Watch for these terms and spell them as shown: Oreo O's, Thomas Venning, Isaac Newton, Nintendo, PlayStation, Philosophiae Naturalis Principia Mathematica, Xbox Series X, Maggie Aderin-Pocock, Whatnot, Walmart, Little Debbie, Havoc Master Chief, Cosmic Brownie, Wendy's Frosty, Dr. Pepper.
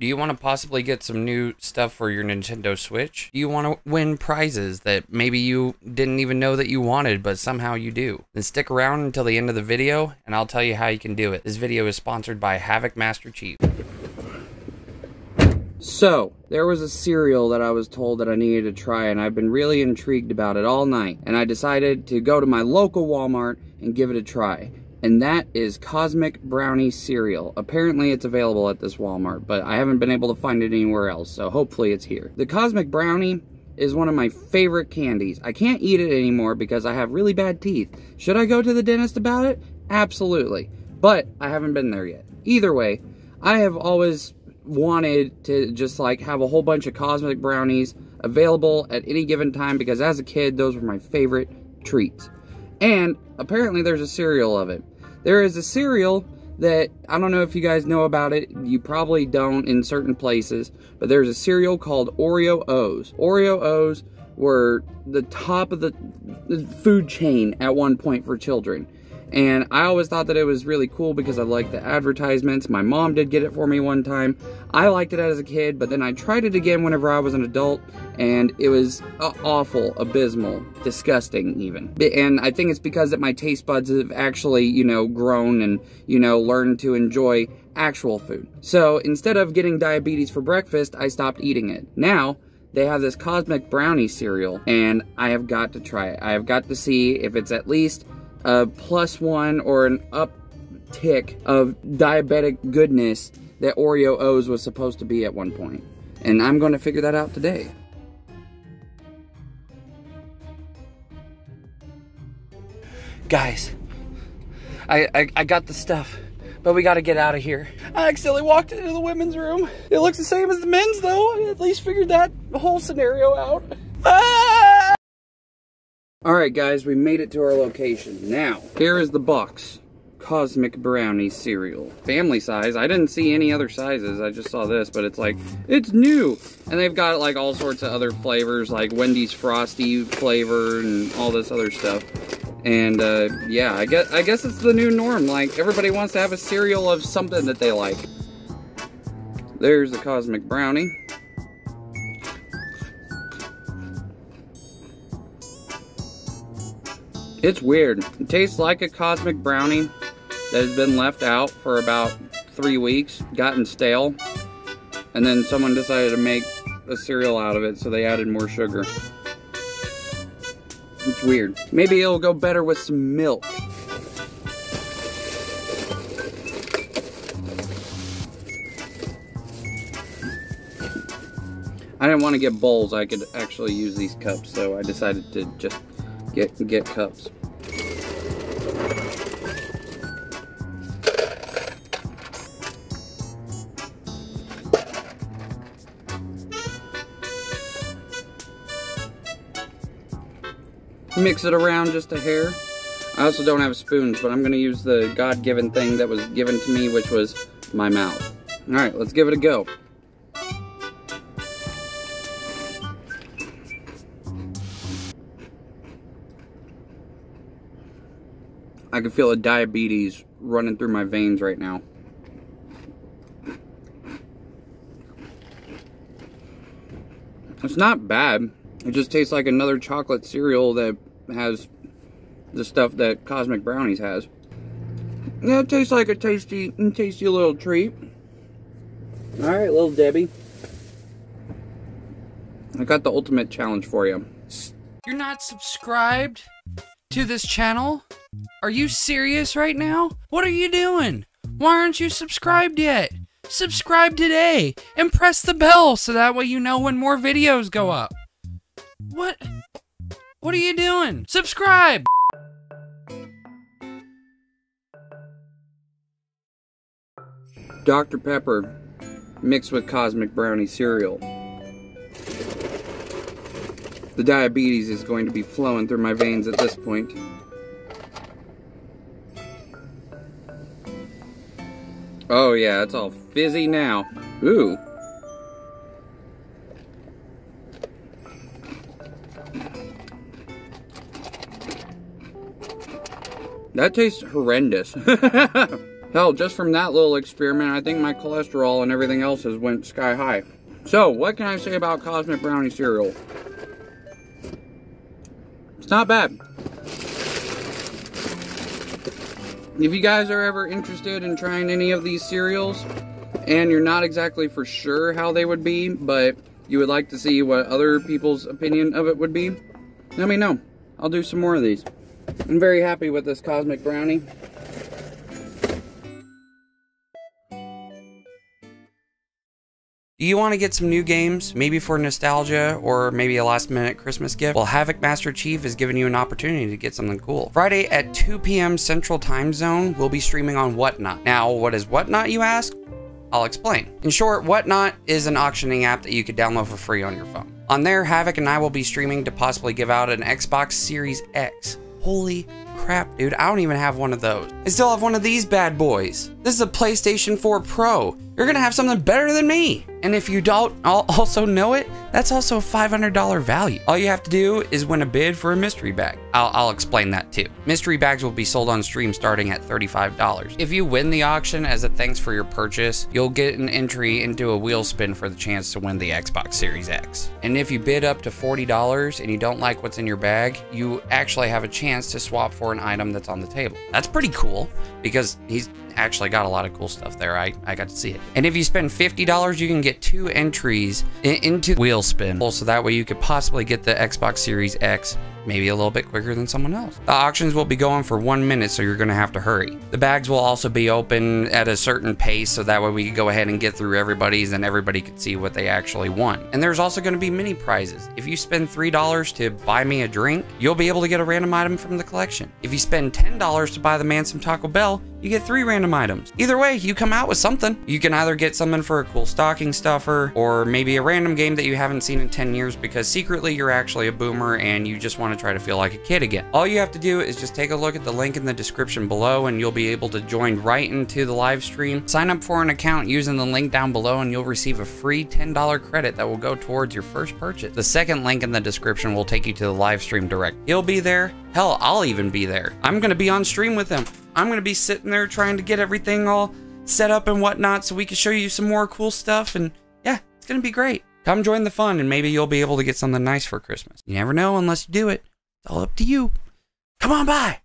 Do you want to possibly get some new stuff for your Nintendo Switch? Do you want to win prizes that maybe you didn't even know that you wanted, but somehow you do? Then stick around until the end of the video, and I'll tell you how you can do it. This video is sponsored by Havoc Master Chief. So, there was a cereal that I was told that I needed to try, and I've been really intrigued about it all night. And I decided to go to my local Walmart and give it a try. And that is Cosmic Brownie cereal. Apparently it's available at this Walmart, but I haven't been able to find it anywhere else, so hopefully it's here. The Cosmic Brownie is one of my favorite candies. I can't eat it anymore because I have really bad teeth. Should I go to the dentist about it? Absolutely. But I haven't been there yet. Either way, I have always wanted to just like have a whole bunch of Cosmic Brownies available at any given time because as a kid, those were my favorite treats. And apparently there's a cereal of it. There is a cereal that, I don't know if you guys know about it, you probably don't in certain places, but there's a cereal called Oreo O's. Oreo O's were the top of the food chain at one point for children. And I always thought that it was really cool because I liked the advertisements. My mom did get it for me one time. I liked it as a kid, but then I tried it again whenever I was an adult, and it was awful, abysmal, disgusting even. And I think it's because that my taste buds have actually, you know, grown and, you know, learned to enjoy actual food. So instead of getting diabetes for breakfast, I stopped eating it. Now, they have this Cosmic Brownie cereal, and I have got to try it. I have got to see if it's at least a +1 or an uptick of diabetic goodness that Oreo O's was supposed to be at one point. And I'm going to figure that out today. Guys, I got the stuff, but we got to get out of here. I accidentally walked into the women's room. It looks the same as the men's though. I at least figured that whole scenario out. Ah! Alright guys, we made it to our location. Now, here is the box. Cosmic Brownie cereal. Family size. I didn't see any other sizes. I just saw this, but it's like, it's new! And they've got like all sorts of other flavors, like Wendy's Frosty flavor and all this other stuff. And yeah, I guess it's the new norm. Like, everybody wants to have a cereal of something that they like. There's the Cosmic Brownie. It's weird. It tastes like a Cosmic Brownie that has been left out for about 3 weeks, gotten stale, and then someone decided to make a cereal out of it, so they added more sugar. It's weird. Maybe it'll go better with some milk. I didn't want to get bowls. I could actually use these cups, so I decided to just get cups. Mix it around just a hair. I also don't have spoons, but I'm gonna use the God-given thing that was given to me, which was my mouth. All right, let's give it a go. I can feel a diabetes running through my veins right now. It's not bad. It just tastes like another chocolate cereal that has the stuff that Cosmic Brownies has. Yeah, it tastes like a tasty little treat. All right, Little Debbie. I got the ultimate challenge for you. You're not subscribed to this channel? Are you serious right now? What are you doing? Why aren't you subscribed yet? Subscribe today and press the bell so that way you know when more videos go up. What are you doing? Subscribe! Dr. Pepper mixed with Cosmic Brownie cereal. The diabetes is going to be flowing through my veins at this point. Oh yeah, it's all fizzy now. Ooh. That tastes horrendous. Hell, just from that little experiment, I think my cholesterol and everything else has went sky high. So, what can I say about Cosmic Brownie cereal? It's not bad. If you guys are ever interested in trying any of these cereals, and you're not exactly for sure how they would be, but you would like to see what other people's opinion of it would be, let me know. I'll do some more of these. I'm very happy with this Cosmic Brownie. Do you want to get some new games, maybe for nostalgia or maybe a last minute Christmas gift? Well, Havoc Master Chief is giving you an opportunity to get something cool. Friday at 2 p.m. Central Time Zone, we'll be streaming on Whatnot. Now, what is Whatnot, you ask? I'll explain. In short, Whatnot is an auctioning app that you could download for free on your phone. On there, Havoc and I will be streaming to possibly give out an Xbox Series X. Holy crap, dude, I don't even have one of those. I still have one of these bad boys. This is a PlayStation 4 Pro. You're gonna have something better than me. And if you don't also know it, that's also a $500 value. All you have to do is win a bid for a mystery bag. I'll explain that too. Mystery bags will be sold on stream starting at $35. If you win the auction as a thanks for your purchase, you'll get an entry into a wheel spin for the chance to win the Xbox Series X. And if you bid up to $40 and you don't like what's in your bag, you actually have a chance to swap for an item that's on the table. That's pretty cool because he's actually got a lot of cool stuff there. I got to see it. And if you spend $50, you can get 2 entries into wheel spin. So that way you could possibly get the Xbox Series X maybe a little bit quicker than someone else. The auctions will be going for 1 minute, so you're gonna have to hurry. The bags will also be open at a certain pace, so that way we can go ahead and get through everybody's and everybody could see what they actually won. And there's also gonna be mini prizes. If you spend $3 to buy me a drink, you'll be able to get a random item from the collection. If you spend $10 to buy the man some Taco Bell, you get 3 random items. Either way, you come out with something. You can either get something for a cool stocking stuffer, or maybe a random game that you haven't seen in 10 years because secretly you're actually a boomer and you just want to try to feel like a kid again. All you have to do is just take a look at the link in the description below and you'll be able to join right into the live stream. Sign up for an account using the link down below and you'll receive a free $10 credit that will go towards your first purchase. The second link in the description will take you to the live stream direct. He'll be there. Hell, I'll even be there. I'm gonna be on stream with him. I'm gonna be sitting there trying to get everything all set up and whatnot so we can show you some more cool stuff, and yeah, it's gonna be great. Come join the fun, and maybe you'll be able to get something nice for Christmas. You never know unless you do it. It's all up to you. Come on by.